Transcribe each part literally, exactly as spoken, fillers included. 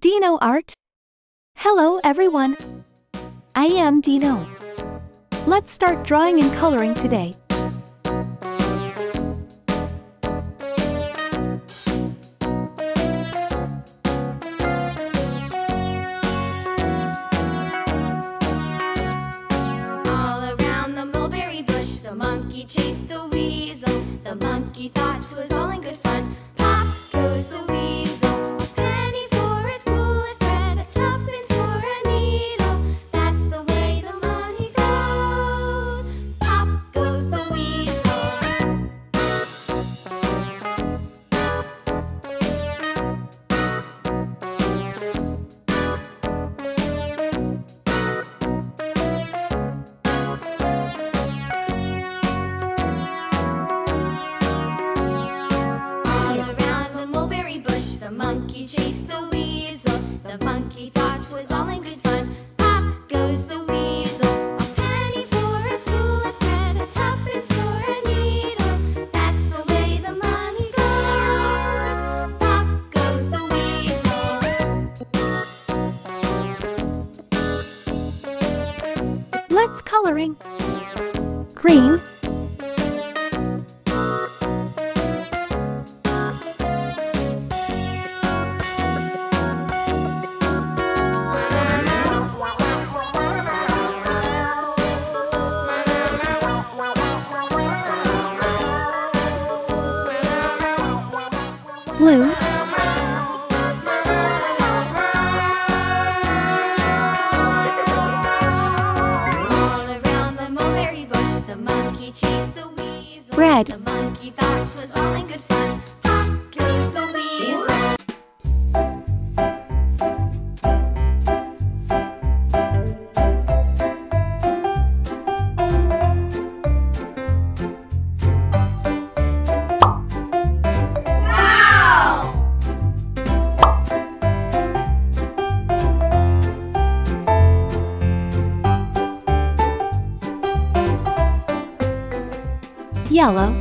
DinoArt. Hello everyone. I am Dino. Let's start drawing and coloring today. All around the mulberry bush, the monkey chased the weasel. The monkey thought it was all in good fun. Pop goes the weasel. Let's coloring. Green, blue, red. The monkey thought it was all in good fun. Pop goes the weasel. Wow! Yellow.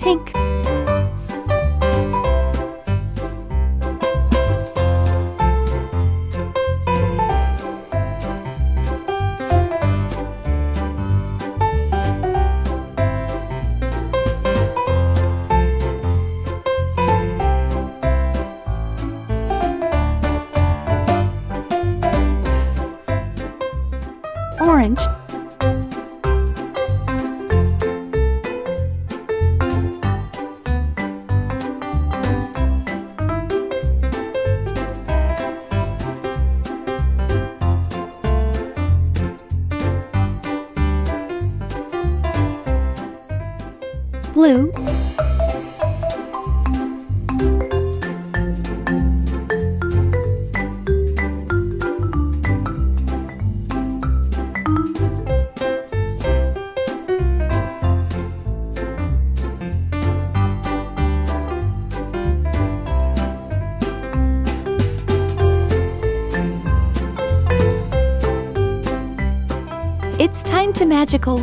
Pink, orange, blue, it's time to magical.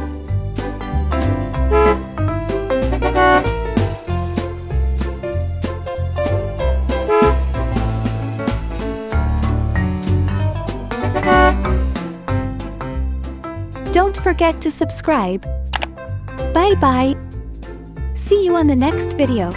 Don't forget to subscribe. Bye bye. See you on the next video.